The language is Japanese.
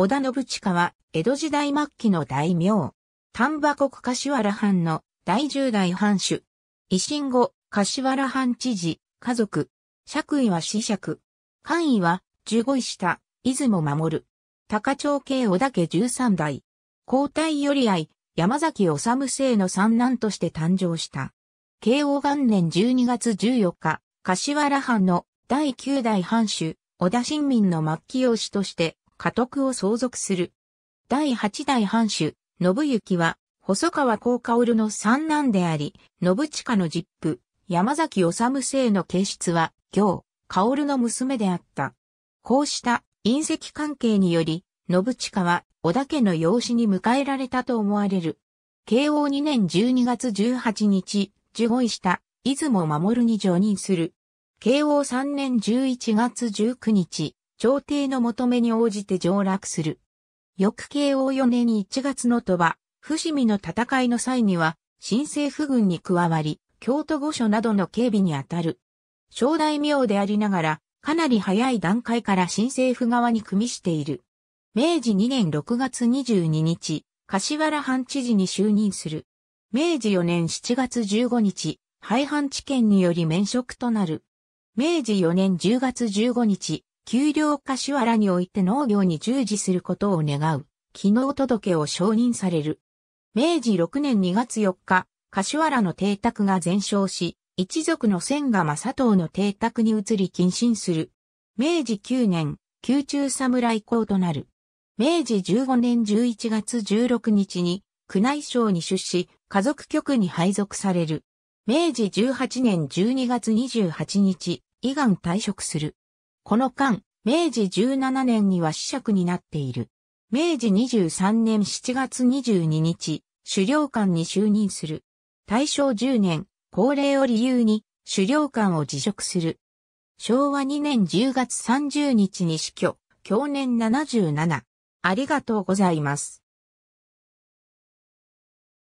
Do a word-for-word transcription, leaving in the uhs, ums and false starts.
織田信親は、江戸時代末期の大名。丹波国柏原藩の第十代藩主。維新後、柏原藩知事、家族。爵位は子爵。官位は、十五位下、出雲守。高長慶織田家十三代。皇太頼愛、山崎治政の三男として誕生した。慶応元年じゅうにがつじゅうよっか、柏原藩の第九代藩主、織田信民の末期養子として、家督を相続する。第八代藩主、信行は、細川幸薫の三男であり、信親の実父、山崎治政の継室は、行、薫の娘であった。こうした、姻戚関係により、信親は、織田家の養子に迎えられたと思われる。慶応にねんじゅうにがつじゅうはちにち、じゅうごい下、出雲守に叙任する。慶応さんねんじゅういちがつじゅうくにち、朝廷の求めに応じて上洛する。翌慶応よねんいちがつの鳥羽、伏見の戦いの際には、新政府軍に加わり、京都御所などの警備に当たる。小大名でありながら、かなり早い段階から新政府側に組みしている。明治にねんろくがつにじゅうににち、柏原藩知事に就任する。明治よねんしちがつじゅうごにち、廃藩置県により免職となる。明治よねんじゅうがつじゅうごにち、丘陵柏原において農業に従事することを願う、帰農届を承認される。明治ろくねんにがつよっか、柏原の邸宅が全焼し、一族の千賀正遠の邸宅に移り謹慎する。明治きゅうねん、宮中侍講となる。明治じゅうごねんじゅういちがつじゅうろくにちに、宮内省に出仕、華族局に配属される。明治じゅうはちねんじゅうにがつにじゅうはちにち、依願退職する。この間、明治じゅうななねんには子爵になっている。明治にじゅうさんねんしちがつにじゅうににち、首領官に就任する。大正じゅうねん、高齢を理由に、首領官を辞職する。昭和にねんじゅうがつさんじゅうにちに死去、享年ななじゅうなな。ありがとうございます。